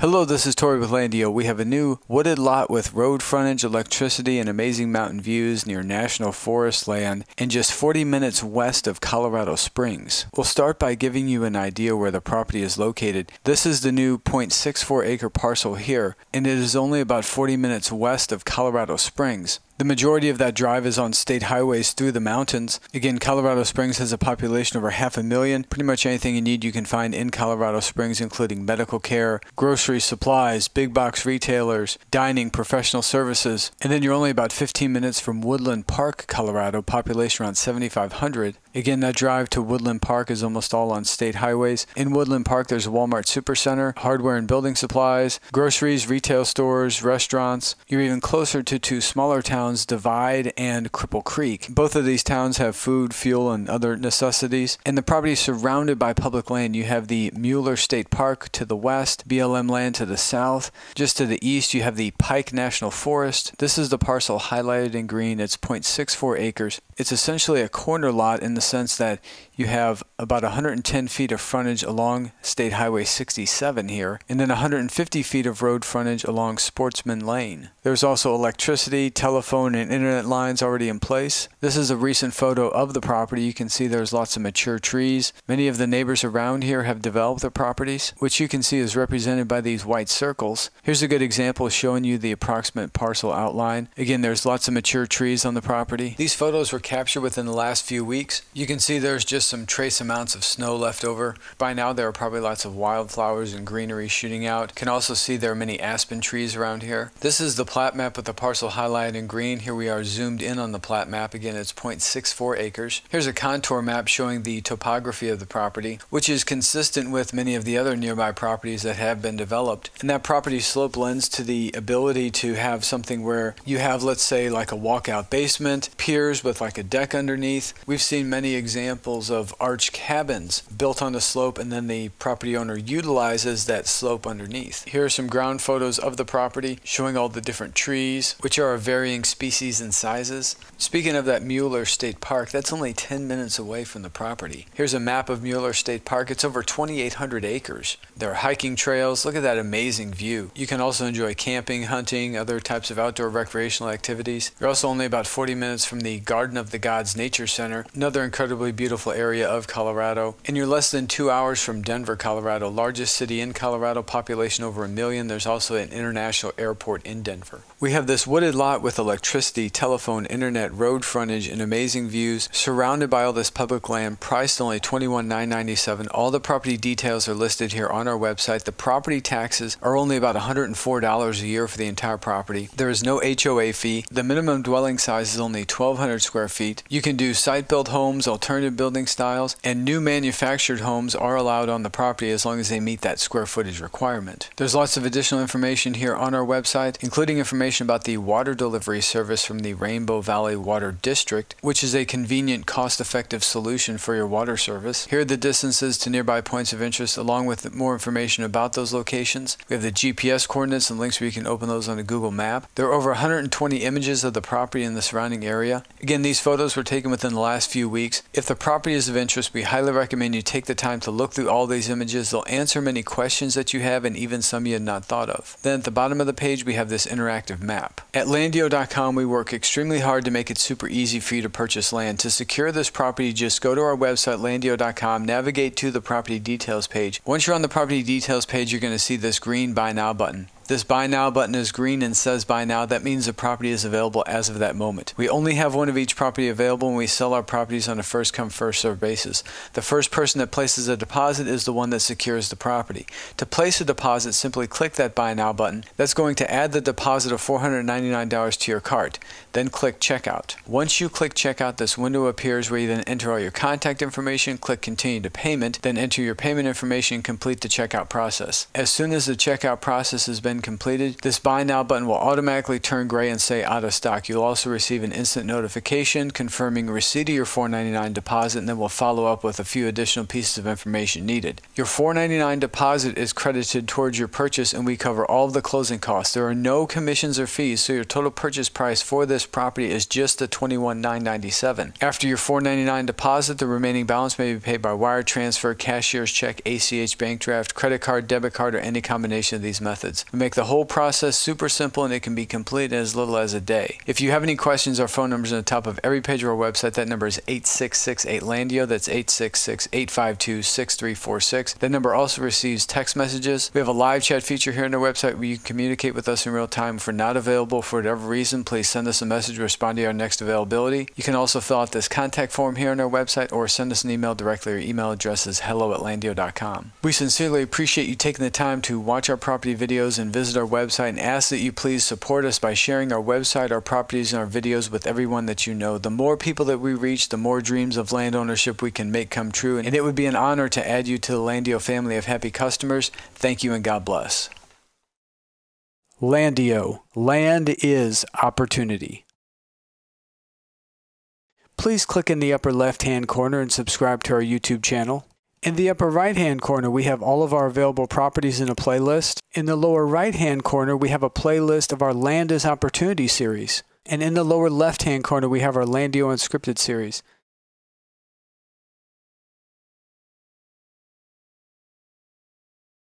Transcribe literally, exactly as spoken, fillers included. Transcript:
Hello, this is Tori with Landio. We have a new wooded lot with road frontage, electricity, and amazing mountain views near National Forest Land and just forty minutes west of Colorado Springs. We'll start by giving you an idea where the property is located. This is the new zero point six four acre parcel here, and it is only about forty minutes west of Colorado Springs. The majority of that drive is on state highways through the mountains. Again, Colorado Springs has a population over half a million. Pretty much anything you need you can find in Colorado Springs, including medical care, grocery supplies, big box retailers, dining, professional services. And then you're only about fifteen minutes from Woodland Park, Colorado, population around seventy-five hundred. Again, that drive to Woodland Park is almost all on state highways. In Woodland Park, there's a Walmart Supercenter, hardware and building supplies, groceries, retail stores, restaurants. You're even closer to two smaller towns, Divide and Cripple Creek. Both of these towns have food, fuel, and other necessities, and the property is surrounded by public land. You have the Mueller State Park to the west, B L M land to the south. Just to the east, you have the Pike National Forest. This is the parcel highlighted in green. It's zero point six four acres. It's essentially a corner lot in the sense that you have about one hundred ten feet of frontage along State Highway sixty-seven here, and then one hundred fifty feet of road frontage along Sportsman Lane. There's also electricity, telephone, and internet lines already in place. This is a recent photo of the property. You can see there's lots of mature trees. Many of the neighbors around here have developed their properties, which you can see is represented by these white circles. Here's a good example showing you the approximate parcel outline. Again, there's lots of mature trees on the property. These photos were captured within the last few weeks. You can see there's just some trace amounts of snow left over. By now, there are probably lots of wildflowers and greenery shooting out. You can also see there are many aspen trees around here. This is the plat map with the parcel highlighted in green. Here we are zoomed in on the plat map. Again, it's zero point six four acres. Here's a contour map showing the topography of the property, which is consistent with many of the other nearby properties that have been developed. And that property slope lends to the ability to have something where you have, let's say, like a walkout basement, piers with like a deck underneath. We've seen many examples of arch cabins built on a slope, and then the property owner utilizes that slope underneath. Here are some ground photos of the property showing all the different trees, which are a varying species and sizes. Speaking of that Mueller State Park, that's only ten minutes away from the property. Here's a map of Mueller State Park. It's over twenty-eight hundred acres. There are hiking trails. Look at that amazing view. You can also enjoy camping, hunting, other types of outdoor recreational activities. You're also only about forty minutes from the Garden of the Gods Nature Center, another incredibly beautiful area of Colorado. And you're less than two hours from Denver, Colorado, largest city in Colorado, population over a million. There's also an international airport in Denver. We have this wooded lot with electricity. Electricity, telephone, internet, road frontage, and amazing views, surrounded by all this public land, priced only twenty-one thousand nine hundred ninety-seven dollars. All the property details are listed here on our website. The property taxes are only about one hundred four dollars a year for the entire property. There is no H O A fee. The minimum dwelling size is only twelve hundred square feet. You can do site-built homes, alternative building styles, and new manufactured homes are allowed on the property as long as they meet that square footage requirement. There's lots of additional information here on our website, including information about the water delivery service from the Rainbow Valley Water District, which is a convenient, cost-effective solution for your water service. Here are the distances to nearby points of interest, along with more information about those locations. We have the G P S coordinates and links where you can open those on a Google map. There are over one hundred twenty images of the property and the surrounding area. Again, these photos were taken within the last few weeks. If the property is of interest, we highly recommend you take the time to look through all these images. They'll answer many questions that you have, and even some you had not thought of. Then at the bottom of the page, we have this interactive map. At landio dot com, we work extremely hard to make it super easy for you to purchase land. To secure this property, just go to our website, landio dot com, navigate to the property details page. Once you're on the property details page, you're going to see this green Buy Now button. This Buy Now button is green and says Buy Now. That means the property is available as of that moment. We only have one of each property available, and we sell our properties on a first-come, first-served basis. The first person that places a deposit is the one that secures the property. To place a deposit, simply click that Buy Now button. That's going to add the deposit of four hundred ninety-nine dollars to your cart. Then click Checkout. Once you click Checkout, this window appears where you then enter all your contact information, click Continue to Payment, then enter your payment information, complete the checkout process. As soon as the checkout process has been been completed, this buy now button will automatically turn gray and say out of stock. You'll also receive an instant notification confirming receipt of your four ninety-nine deposit, and then we'll follow up with a few additional pieces of information needed. Your four ninety-nine deposit is credited towards your purchase, and we cover all of the closing costs. There are no commissions or fees, so your total purchase price for this property is just the twenty-one thousand nine hundred ninety-seven dollars. After your four ninety-nine deposit, the remaining balance may be paid by wire transfer, cashier's check, A C H bank draft, credit card, debit card, or any combination of these methods. We make the whole process super simple, and it can be completed in as little as a day. If you have any questions, our phone number is on the top of every page of our website. That number is eight six six eight Landio. That's eight six six, eight five two, six three four six. That number also receives text messages. We have a live chat feature here on our website where you can communicate with us in real time. If we're not available for whatever reason, please send us a message, respond to our next availability. You can also fill out this contact form here on our website or send us an email directly. Our email address is hello at landio dot com. We sincerely appreciate you taking the time to watch our property videos and visit our website, and ask that you please support us by sharing our website, our properties, and our videos with everyone that you know. The more people that we reach, the more dreams of land ownership we can make come true, and it would be an honor to add you to the Landio family of happy customers. Thank you and God bless. Landio. Land is opportunity. Please click in the upper left-hand corner and subscribe to our YouTube channel. In the upper right-hand corner, we have all of our available properties in a playlist. In the lower right-hand corner, we have a playlist of our Land is Opportunity series. And in the lower left-hand corner, we have our Landio Unscripted series.